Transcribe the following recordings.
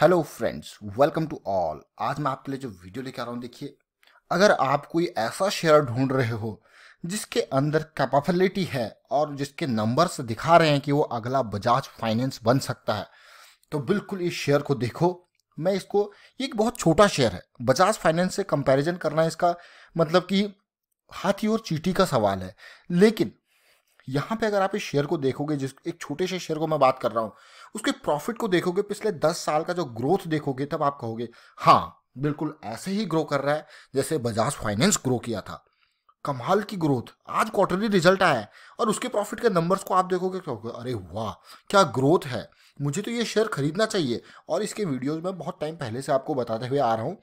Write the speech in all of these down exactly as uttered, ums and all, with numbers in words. Hello friends, welcome to all. आज मैं आपके लिए जो वीडियो लेकर आ रहा हूँ, देखिए, अगर आप कोई ऐसा शेयर ढूंढ रहे हो जिसके अंदर कैपेबिलिटी है और जिसके नंबर्स दिखा रहे हैं कि वो अगला बजाज फाइनेंस बन सकता है, तो बिल्कुल इस शेयर को देखो। मैं इसको, ये एक बहुत छोटा शेयर है, बजाज फाइनेंस से कंपेरिजन करना इसका मतलब कि हाथी और चींटी का सवाल है। लेकिन यहाँ पे अगर आप इस शेयर को देखोगे, जिस एक छोटे से शेयर को मैं बात कर रहा हूँ, उसके प्रॉफिट को देखोगे, पिछले दस साल का जो ग्रोथ देखोगे, तब आप कहोगे हाँ बिल्कुल ऐसे ही ग्रो कर रहा है जैसे बजाज फाइनेंस ग्रो किया था। कमाल की ग्रोथ। आज क्वार्टरली रिजल्ट आया है और उसके प्रॉफिट के नंबर्स को आप देखोगे, कहोगे अरे वाह क्या ग्रोथ है, मुझे तो ये शेयर खरीदना चाहिए। और इसके वीडियोज़ में बहुत टाइम पहले से आपको बताते हुए आ रहा हूँ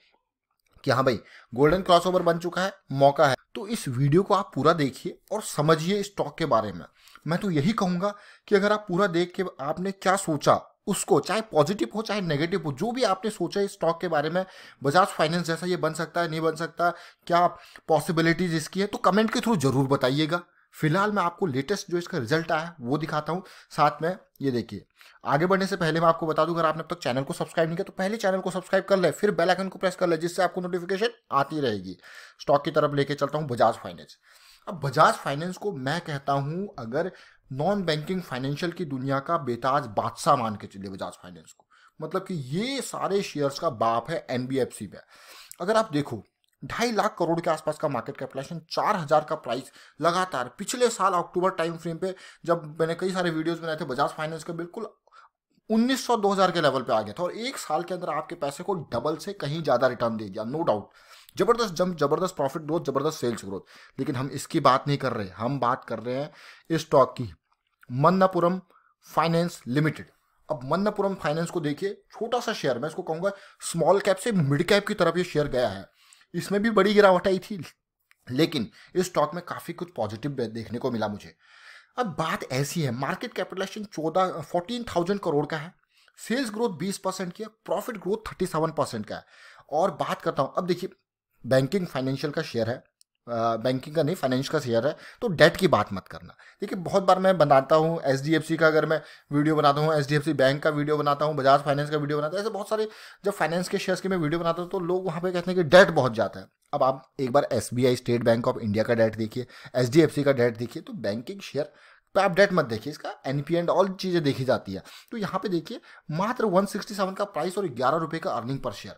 कि हाँ भाई, गोल्डन क्रॉसओवर बन चुका है, मौका है। तो इस वीडियो को आप पूरा देखिए और समझिए स्टॉक के बारे में। मैं तो यही कहूँगा कि अगर आप पूरा देख के आपने क्या सोचा उसको, चाहे पॉजिटिव हो चाहे नेगेटिव हो, जो भी आपने सोचा इस स्टॉक के बारे में, बजाज फाइनेंस जैसा ये बन सकता है, नहीं बन सकता, क्या पॉसिबिलिटीज इसकी है, तो कमेंट के थ्रू जरूर बताइएगा। फिलहाल मैं आपको लेटेस्ट जो इसका रिजल्ट आया है वो दिखाता हूँ, साथ में ये देखिए। आगे बढ़ने से पहले मैं आपको बता दूँ, अगर आपने अब तक चैनल को सब्सक्राइब नहीं किया तो पहले चैनल को सब्सक्राइब कर ले, फिर बेल आइकन को प्रेस कर ले, जिससे आपको नोटिफिकेशन आती रहेगी। स्टॉक की तरफ लेके चलता हूँ, बजाज फाइनेंस। अब बजाज फाइनेंस को मैं कहता हूँ अगर नॉन बैंकिंग फाइनेंशियल की दुनिया का बेताज बादशाह मान के चलिए बजाज फाइनेंस को, मतलब कि ये सारे शेयर्स का बाप है एनबीएफसी में। अगर आप देखो, ढाई लाख करोड़ के आसपास का मार्केट कैपिटलाइजेशन, चार हजार का प्राइस, लगातार पिछले साल अक्टूबर टाइम फ्रेम पे जब मैंने कई सारे वीडियोस बनाए थे, बजाज फाइनेंस का बिल्कुल उन्नीस सौ दो हज़ार के लेवल पे आ गया था और एक साल के अंदर आपके पैसे को डबल से कहीं ज़्यादा रिटर्न दे दिया, नो डाउट। जबरदस्त जंप, जबरदस्त प्रॉफिट ग्रोथ, जबरदस्त सेल्स ग्रोथ। लेकिन हम इसकी बात नहीं कर रहे, हम बात कर रहे हैं इस स्टॉक की, मन्नापुरम फाइनेंस लिमिटेड। अब मन्नापुरम फाइनेंस को देखिए, छोटा सा शेयर, मैं इसको कहूँगा स्मॉल कैप से मिड कैप की तरफ ये शेयर गया है। इसमें भी बड़ी गिरावट आई थी, लेकिन इस स्टॉक में काफ़ी कुछ पॉजिटिव देखने को मिला मुझे। अब बात ऐसी है, मार्केट कैपिटलाइजेशन चौदह फोर्टीन थाउजेंड करोड़ का है, सेल्स ग्रोथ बीस परसेंट की है, प्रॉफिट ग्रोथ सैंतीस परसेंट का है। और बात करता हूँ, अब देखिए, बैंकिंग फाइनेंशियल का शेयर है, आ, बैंकिंग का नहीं, फाइनेंस का शेयर है, तो डेट की बात मत करना। देखिए, बहुत बार मैं बनाता हूँ एचडीएफसी का, अगर मैं वीडियो बनाता हूँ एचडीएफसी बैंक का वीडियो बनाता हूँ, बजाज फाइनेंस का वीडियो बनाता हूँ, ऐसे बहुत सारे जब फाइनेंस के शेयर्स के मैं वीडियो बनाता हूँ तो लोग वहाँ पे कहते हैं कि डेट बहुत ज़्यादा है। अब आप एक बार SBI, state bank of India का डेट देखिए, एचडीएफसी का डेट देखिए, तो बैंकिंग शेयर पे आप डेट मत देखिए, इसका एनपी एंड ऑल चीज़ें देखी जाती है। तो यहाँ पे देखिए, मात्र एक सौ सरसठ का प्राइस और ग्यारह रुपये का अर्निंग पर शेयर,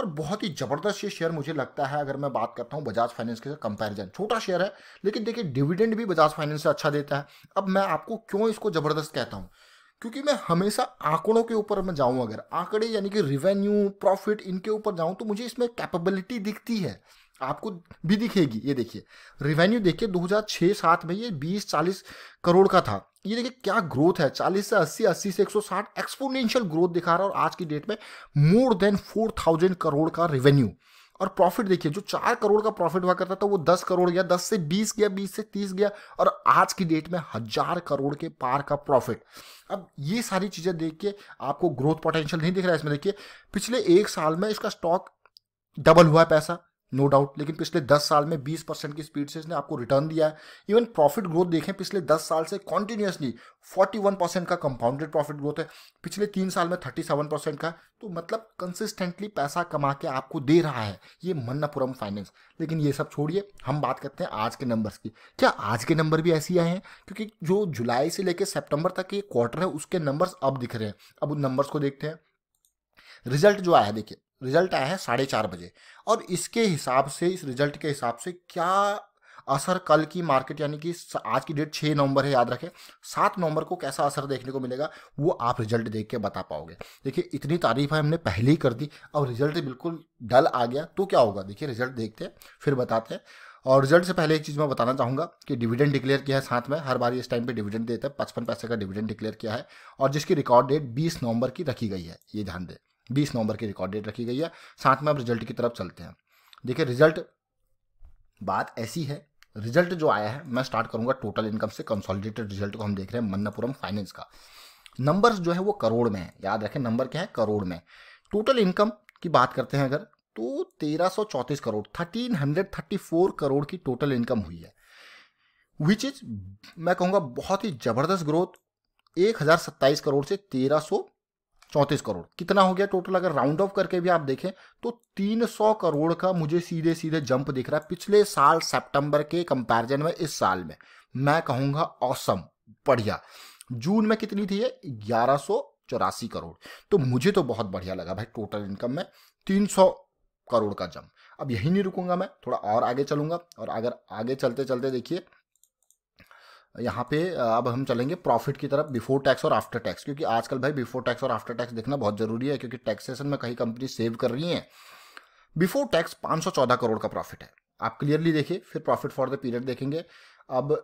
और बहुत ही ज़बरदस्त ये शेयर मुझे लगता है। अगर मैं बात करता हूँ बजाज फाइनेंस के साथ कंपैरिजन, छोटा शेयर है लेकिन देखिए डिविडेंड भी बजाज फाइनेंस से अच्छा देता है। अब मैं आपको क्यों इसको ज़बरदस्त कहता हूँ, क्योंकि मैं हमेशा आंकड़ों के ऊपर मैं जाऊँ, अगर आंकड़े यानी कि रिवेन्यू, प्रॉफिट, इनके ऊपर जाऊँ, तो मुझे इसमें कैपेबिलिटी दिखती है, आपको भी दिखेगी। ये देखिए रिवेन्यू, देखिए दो हज़ार छह सात में ये बीस चालीस करोड़ का था। ये देखिए क्या ग्रोथ है, चालीस से अस्सी, अस्सी से एक सौ साठ, एक्सपोनेंशियल ग्रोथ दिखा रहा है। और आज की डेट में मोर देन चार हज़ार करोड़ का रिवेन्यू। और प्रॉफिट देखिए, जो चार करोड़ का प्रॉफिट हुआ करता था वो दस करोड़ गया, दस से बीस गया, बीस से तीस गया, और आज की डेट में हजार करोड़ के पार का प्रॉफिट। अब ये सारी चीज़ें देख के आपको ग्रोथ पोटेंशियल नहीं दिख रहा है इसमें। देखिए पिछले एक साल में इसका स्टॉक डबल हुआ है पैसा, नो डाउट, लेकिन पिछले दस साल में बीस परसेंट की स्पीड से इसने आपको रिटर्न दिया है। इवन प्रॉफिट ग्रोथ देखें, पिछले दस साल से कॉन्टिन्यूसली इकतालीस परसेंट का कंपाउंडेड प्रॉफिट ग्रोथ है, पिछले तीन साल में सैंतीस परसेंट का। तो मतलब कंसिस्टेंटली पैसा कमा के आपको दे रहा है ये मन्नापुरम फाइनेंस। लेकिन ये सब छोड़िए, हम बात करते हैं आज के नंबर्स की। क्या आज के नंबर भी ऐसे आए हैं? क्योंकि जो जुलाई से लेकर सेप्टेम्बर तक के क्वार्टर है उसके नंबर्स अब दिख रहे हैं। अब उन नंबर्स को देखते हैं। रिजल्ट जो आया, देखिए रिजल्ट आया है साढ़े चार बजे, और इसके हिसाब से, इस रिजल्ट के हिसाब से क्या असर कल की मार्केट, यानी कि आज की डेट छह नवंबर है, याद रखें, सात नवंबर को कैसा असर देखने को मिलेगा वो आप रिजल्ट देख के बता पाओगे। देखिए इतनी तारीफ है हमने पहले ही कर दी, अब रिजल्ट बिल्कुल डल आ गया तो क्या होगा, देखिए रिजल्ट देखते हैं फिर बताते हैं। और रिजल्ट से पहले एक चीज़ मैं बताना चाहूँगा कि डिविडेंड डिक्लेयर किया है, साथ में हर बार इस टाइम पे डिविडेंड देता है, पचपन पैसे का डिविडेंड डिक्लेयर किया है, और जिसकी रिकॉर्ड डेट बीस नवंबर की रखी गई है, ये ध्यान दें, बीस नवंबर की रिकॉर्ड डेट रखी गई है। साथ में अब रिजल्ट की तरफ चलते हैं। देखिए रिजल्ट, बात ऐसी है, रिजल्ट जो आया है, मैं स्टार्ट करूंगा टोटल इनकम से, कंसोलिडेटेड रिजल्ट को हम देख रहे हैं मन्नापुरम फाइनेंस का। नंबर्स जो है वो करोड़ में है, याद रखें नंबर क्या है, करोड़ में। टोटल इनकम की बात करते हैं अगर, तो तेरह सौ चौंतीस crore thirteen hundred thirty four crore की टोटल इनकम हुई है, विच इज मैं कहूँगा बहुत ही ज़बरदस्त ग्रोथ, एक हज़ार सत्ताईस करोड़ से तेरह सौ चौंतीस करोड़ कितना हो गया टोटल। अगर राउंड ऑफ करके भी आप देखें तो तीन सौ करोड़ का मुझे सीधे सीधे जंप दिख रहा है पिछले साल सितंबर के कंपैरिजन में इस साल में। मैं कहूँगा ऑसम, बढ़िया। जून में कितनी थी ये, ग्यारह सौ चौरासी करोड़। तो मुझे तो बहुत बढ़िया लगा भाई, टोटल इनकम में तीन सौ करोड़ का जंप। अब यही नहीं रुकूंगा मैं, थोड़ा और आगे चलूंगा। और अगर आगे चलते चलते देखिए यहाँ पे अब हम चलेंगे प्रॉफिट की तरफ, बिफोर टैक्स और आफ्टर टैक्स, क्योंकि आजकल भाई बिफोर टैक्स और आफ्टर टैक्स देखना बहुत जरूरी है, क्योंकि टैक्सेशन में कई कंपनी सेव कर रही हैं। बिफोर टैक्स पाँच सौ चौदह करोड़ का प्रॉफिट है, आप क्लियरली देखिए। फिर प्रॉफिट फॉर द पीरियड देखेंगे। अब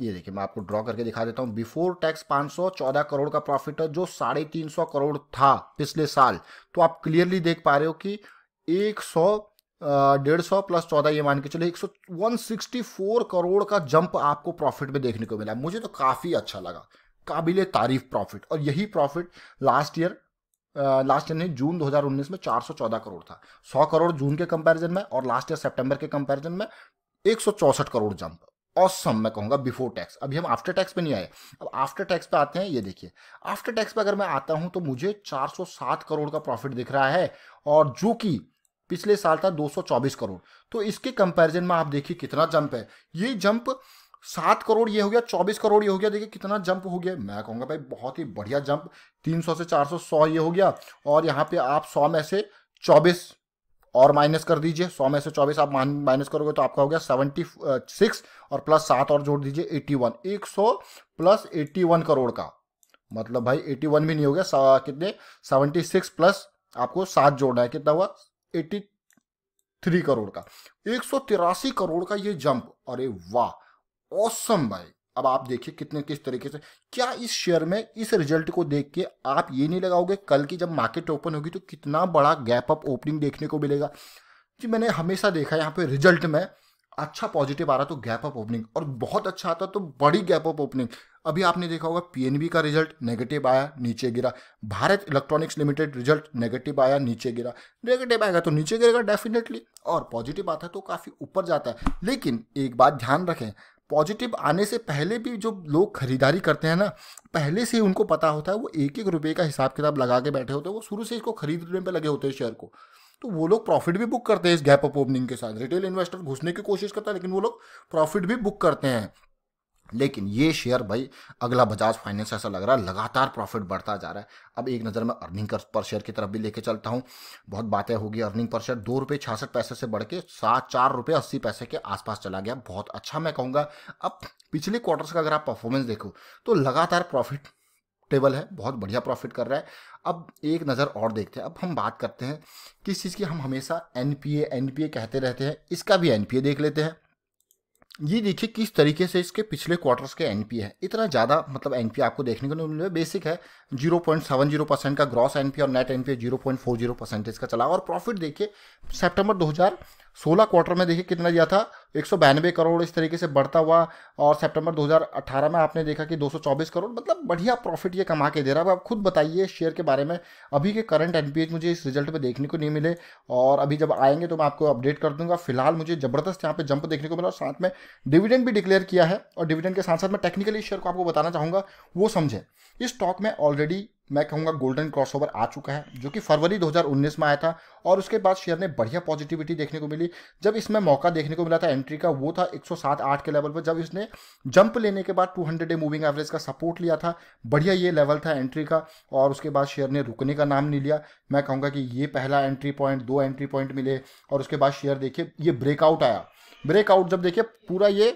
ये देखिए मैं आपको ड्रॉ करके दिखा देता हूँ। बिफोर टैक्स पाँच सौ चौदह करोड़ का प्रॉफिट है जो साढ़े तीन सौ करोड़ था पिछले साल। तो आप क्लियरली देख पा रहे हो कि एक सौ डेढ़ सौ प्लस चौदह, ये मान के चलो एक सौ वन सिक्सटी फोर करोड़ का जंप आपको प्रॉफिट में देखने को मिला। मुझे तो काफ़ी अच्छा लगा, काबिले तारीफ प्रॉफिट। और यही profit last year last year नहीं जून दो हज़ार उन्नीस में चार सौ चौदह करोड़ था। सौ करोड़ जून के कंपैरिजन में, और लास्ट ईयर सितंबर के कंपैरिजन में एक सौ चौसठ करोड़ जंप। ऑसम मैं कहूँगा बिफोर टैक्स। अभी हम आफ्टर टैक्स पे नहीं आए, अब आफ्टर टैक्स पे आते हैं। ये देखिए आफ्टर टैक्स पे अगर मैं आता हूँ तो मुझे चार सौ सात करोड़ का प्रॉफिट दिख रहा है, और जो कि पिछले साल था दो सौ चौबीस करोड़। तो इसके कंपैरिजन में आप देखिए कितना जंप है। ये जंप सात करोड़ ये हो गया, चौबीस करोड़ ये हो गया, देखिए कितना जंप हो गया। मैं कहूँगा भाई बहुत ही बढ़िया जंप। तीन सौ से चार सौ सौ ये हो गया, और यहाँ पे आप सौ में से चौबीस और माइनस कर दीजिए। सौ में से चौबीस आप माइनस करोगे तो आपका हो गया सेवेंटी सिक्स, और प्लस सात और जोड़ दीजिए इक्यासी। सौ प्लस इक्यासी करोड़ का मतलब भाई इक्यासी भी नहीं हो गया, कितने छिहत्तर प्लस आपको सात जोड़ना है, कितना हुआ तिरासी करोड़ का, एक सौ तिरासी करोड़ का ये जंप। अरे वाह, ऑसम भाई। अब आप देखिए कितने किस तरीके से, क्या इस शेयर में इस रिजल्ट को देख के आप ये नहीं लगाओगे कल की जब मार्केट ओपन होगी तो कितना बड़ा गैप अप ओपनिंग देखने को मिलेगा। जी मैंने हमेशा देखा यहाँ पे रिजल्ट में अच्छा पॉजिटिव आ रहा तो गैप अप ओपनिंग, और बहुत अच्छा आता तो बड़ी गैप अप ओपनिंग। अभी आपने देखा होगा पीएनबी का रिजल्ट नेगेटिव आया, नीचे गिरा। Bharat electronics limited result negative आया, नीचे गिरा। नेगेटिव आएगा तो नीचे गिरेगा डेफिनेटली, और पॉजिटिव आता है तो काफ़ी ऊपर जाता है। लेकिन एक बात ध्यान रखें, पॉजिटिव आने से पहले भी जो लोग खरीदारी करते हैं ना, पहले से ही उनको पता होता है, वो एक एक रुपये का हिसाब किताब लगा के बैठे होते हैं, वो शुरू से इसको खरीदने पे लगे होते हैं शेयर को। तो वो लोग प्रॉफिट भी बुक करते हैं इस गैप अप ओपनिंग के साथ। रिटेल इन्वेस्टर घुसने की कोशिश करता है लेकिन वो लोग प्रॉफिट भी बुक करते हैं। लेकिन ये शेयर भाई अगला बजाज फाइनेंस ऐसा लग रहा है लगातार प्रॉफिट बढ़ता जा रहा है। अब एक नज़र मैं अर्निंग पर शेयर की तरफ भी लेके चलता हूँ। बहुत बातें होगी। अर्निंग पर शेयर दो रुपये छियासठ पैसे से बढ़ के सात चार रुपये अस्सी पैसे के आसपास चला गया, बहुत अच्छा मैं कहूँगा। अब पिछले क्वार्टर्स का अगर आप परफॉर्मेंस देखो तो लगातार प्रॉफिट टेबल है, बहुत बढ़िया प्रॉफिट कर रहा है। अब एक नज़र और देखते हैं। अब हम बात करते हैं किस चीज़ की, हम हमेशा N P A N P A कहते रहते हैं, इसका भी एन पी ए देख लेते हैं। ये देखिए किस तरीके से इसके पिछले क्वार्टर्स के एनपीए है, इतना ज़्यादा मतलब एनपीए आपको देखने को नहीं मिले। बेसिक है zero point seven zero percent का ग्रॉस एनपीए और net NPA zero point four zero percentage का चला। और प्रॉफिट देखिए सितंबर दो हज़ार सोलह क्वार्टर में देखिए कितना दिया था, एक सौ बयानवे करोड़, इस तरीके से बढ़ता हुआ। और सितंबर दो हज़ार अठारह में आपने देखा कि दो सौ चौबीस करोड़, मतलब बढ़िया प्रॉफिट ये कमा के दे रहा है। अब आप खुद बताइए शेयर के बारे में। अभी के करंट एनपीए मुझे इस रिजल्ट में देखने को नहीं मिले, और अभी जब आएंगे तो मैं आपको अपडेट कर दूंगा। फिलहाल मुझे ज़बरदस्त यहाँ पे जंप देखने को मिला, और साथ में डिविडेंड भी डिक्लेयर किया है। और डिविडेंड के साथ साथ मैं टेक्निकली शेयर को आपको बताना चाहूँगा, वो समझें। इस स्टॉक में ऑलरेडी मैं कहूँगा गोल्डन क्रॉसओवर आ चुका है, जो कि फरवरी दो हज़ार उन्नीस में आया था, और उसके बाद शेयर ने बढ़िया पॉजिटिविटी देखने को मिली। जब इसमें मौका देखने को मिला था एंट्री का, वो था एक सौ सात आठ के लेवल पर, जब इसने जंप लेने के बाद two hundred day moving average का सपोर्ट लिया था। बढ़िया ये लेवल था एंट्री का, और उसके बाद शेयर ने रुकने का नाम नहीं लिया। मैं कहूँगा कि ये पहला एंट्री पॉइंट, दो एंट्री पॉइंट मिले, और उसके बाद शेयर देखिए ये ब्रेकआउट आया। ब्रेकआउट जब देखिए पूरा ये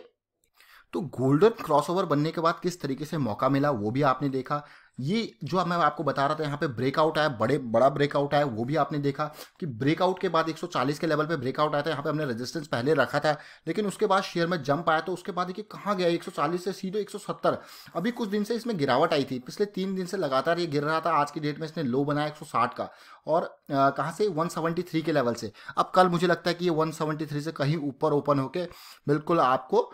तो गोल्डन क्रॉसओवर बनने के बाद किस तरीके से मौका मिला वो भी आपने देखा। ये जो मैं आपको बता रहा था यहाँ पे ब्रेकआउट आया, बड़े बड़ा ब्रेकआउट आया, वो भी आपने देखा कि ब्रेकआउट के बाद एक सौ चालीस के लेवल पे ब्रेकआउट आया था। यहाँ पे हमने रेजिस्टेंस पहले रखा था, लेकिन उसके बाद शेयर में जंप आया। तो उसके बाद देखिए कहाँ गया, एक सौ चालीस से सीधे एक सौ सत्तर। अभी कुछ दिन से इसमें गिरावट आई थी, पिछले तीन दिन से लगातार ये गिर रहा था। आज की डेट में इसने लो बनाया एक सौ साठ का, और कहाँ से एक सौ तिहत्तर के लेवल से। अब कल मुझे लगता है कि ये एक सौ तिहत्तर से कहीं ऊपर ओपन होकर बिल्कुल आपको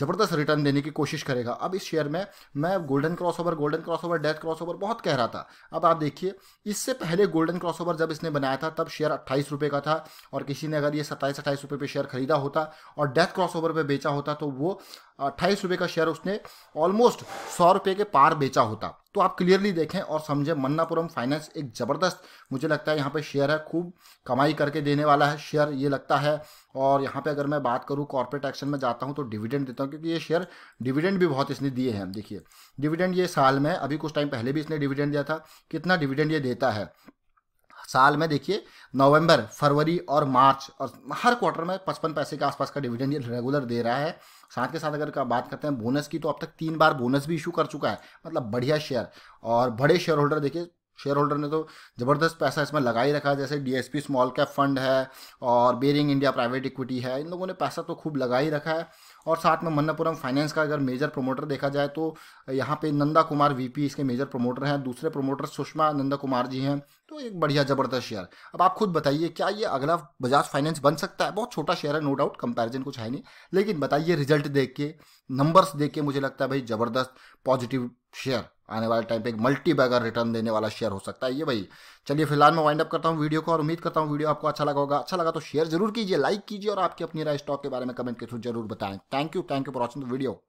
ज़बरदस्त रिटर्न देने की कोशिश करेगा। अब इस शेयर में मैं golden crossover golden crossover death crossover बहुत कह रहा था। अब आप देखिए इससे पहले गोल्डन क्रॉसओवर जब इसने बनाया था तब शेयर अट्ठाईस रुपये का था, और किसी ने अगर ये सत्ताईस अट्ठाईस रुपये पे शेयर खरीदा होता और डेथ क्रॉसओवर पे बेचा होता तो वो अट्ठाईस रुपये का शेयर उसने ऑलमोस्ट सौ रुपये के पार बेचा होता। तो आप क्लियरली देखें और समझें, मन्नापुरम फाइनेंस एक ज़बरदस्त मुझे लगता है यहाँ पे शेयर है, खूब कमाई करके देने वाला है शेयर ये लगता है। और यहाँ पे अगर मैं बात करूँ कॉर्पोरेट एक्शन में जाता हूँ तो डिविडेंड देता हूँ, क्योंकि ये शेयर डिविडेंड भी बहुत इसने दिए हैं। देखिए डिविडेंड ये साल में, अभी कुछ टाइम पहले भी इसने डिविडेंड दिया था, कितना डिविडेंड ये देता है साल में। देखिए नवंबर, फरवरी और मार्च और हर क्वार्टर में पचपन पैसे के आसपास का डिविडेंड ये रेगुलर दे रहा है। साथ के साथ अगर बात करते हैं बोनस की, तो अब तक तीन बार बोनस भी इशू कर चुका है, मतलब बढ़िया शेयर। और बड़े शेयर होल्डर, देखिए शेयर होल्डर ने तो ज़बरदस्त पैसा इसमें लगा ही रखा है, जैसे डीएसपी स्मॉल कैप फंड है और बेरिंग इंडिया प्राइवेट इक्विटी है, इन लोगों ने पैसा तो खूब लगा ही रखा है। और साथ में मन्नापुरम फाइनेंस का अगर मेजर प्रोमोटर देखा जाए तो यहाँ पे नंदा कुमार वी पी इसके मेजर प्रोमोटर हैं, दूसरे प्रोमोटर सुषमा नंदा कुमार जी हैं। तो एक बढ़िया ज़बरदस्त शेयर। अब आप खुद बताइए क्या ये अगला बजाज फाइनेंस बन सकता है? बहुत छोटा शेयर है, नो डाउट, कंपैरिजन कुछ है नहीं, लेकिन बताइए रिजल्ट देख के, नंबर्स देख के मुझे लगता है भाई ज़बरदस्त पॉजिटिव शेयर आने वाले टाइम पे एक मल्टी बैगर रिटर्न देने वाला शेयर हो सकता है ये भाई। चलिए फिलहाल मैं वाइंड अप करता हूँ वीडियो को और उम्मीद करता हूँ वीडियो आपको अच्छा लगा होगा। अच्छा लगा तो शेयर जरूर कीजिए, लाइक कीजिए और आपकी अपनी राय स्टॉक के बारे में कमेंट के थ्रू जरूर बताएं। Thank you thank you for watching the video.